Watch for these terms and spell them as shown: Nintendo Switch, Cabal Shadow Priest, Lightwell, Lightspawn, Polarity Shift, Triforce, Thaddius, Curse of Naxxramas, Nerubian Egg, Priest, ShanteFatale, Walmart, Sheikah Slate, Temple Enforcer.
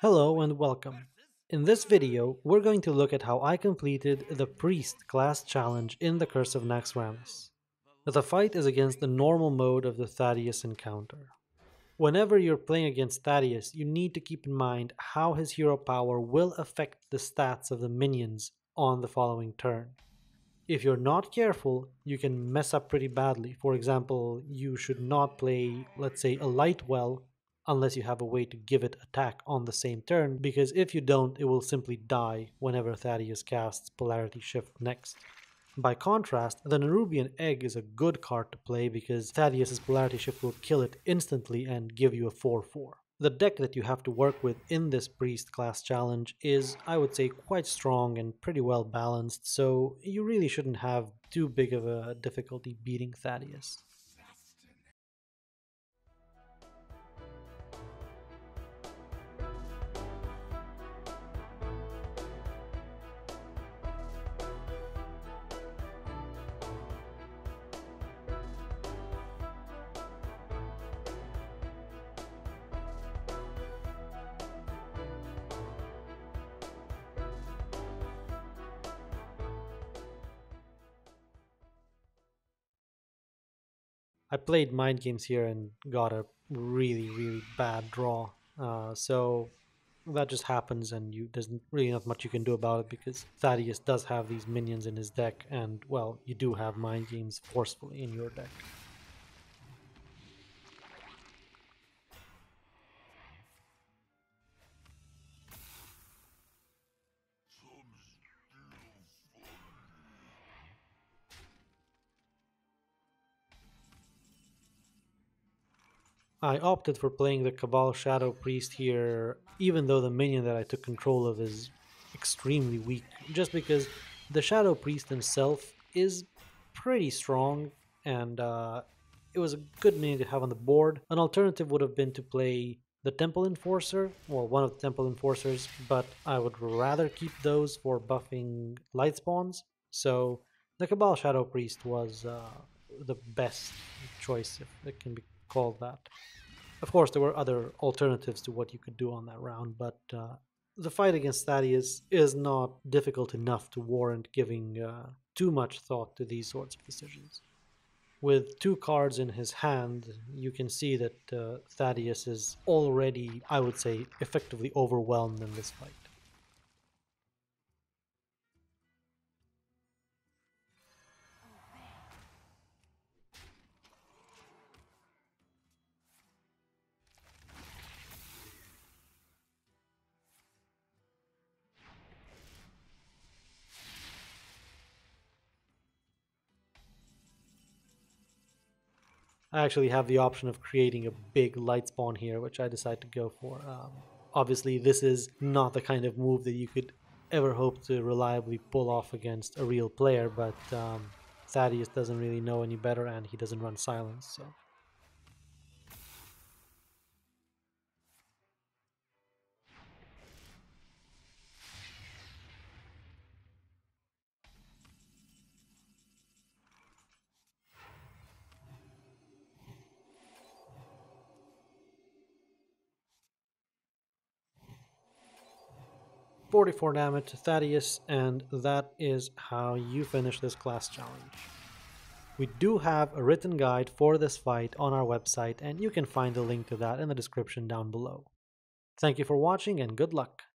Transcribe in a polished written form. Hello and welcome. In this video, we're going to look at how I completed the Priest class challenge in the Curse of Naxxramas. The fight is against the normal mode of the Thaddius encounter. Whenever you're playing against Thaddius, you need to keep in mind how his hero power will affect the stats of the minions on the following turn. If you're not careful, you can mess up pretty badly. For example, you should not play, let's say, a Lightwell unless you have a way to give it attack on the same turn, because if you don't, it will simply die whenever Thaddius casts Polarity Shift next. By contrast, the Nerubian Egg is a good card to play because Thaddius' Polarity Shift will kill it instantly and give you a 4/4. The deck that you have to work with in this Priest class challenge is, I would say, quite strong and pretty well balanced, so you really shouldn't have too big of a difficulty beating Thaddius. I played mind games here and got a really bad draw, so that just happens and there's really not much you can do about it because Thaddius does have these minions in his deck and, well, you do have mind games forcefully in your deck. I opted for playing the Cabal Shadow Priest here, even though the minion that I took control of is extremely weak, just because the Shadow Priest himself is pretty strong and it was a good minion to have on the board. An alternative would have been to play the Temple Enforcer, well, one of the Temple Enforcers, but I would rather keep those for buffing Lightspawns, so the Cabal Shadow Priest was the best choice, if it can be called that. Of course, there were other alternatives to what you could do on that round, but the fight against Thaddius is not difficult enough to warrant giving too much thought to these sorts of decisions. With two cards in his hand, you can see that Thaddius is already, I would say, effectively overwhelmed in this fight. I actually have the option of creating a big Lightspawn here, which I decide to go for. Obviously, this is not the kind of move that you could ever hope to reliably pull off against a real player, but Thaddius doesn't really know any better and he doesn't run silence, so... ...44 damage to Thaddius, and that is how you finish this class challenge. We do have a written guide for this fight on our website, and you can find the link to that in the description down below. Thank you for watching, and good luck!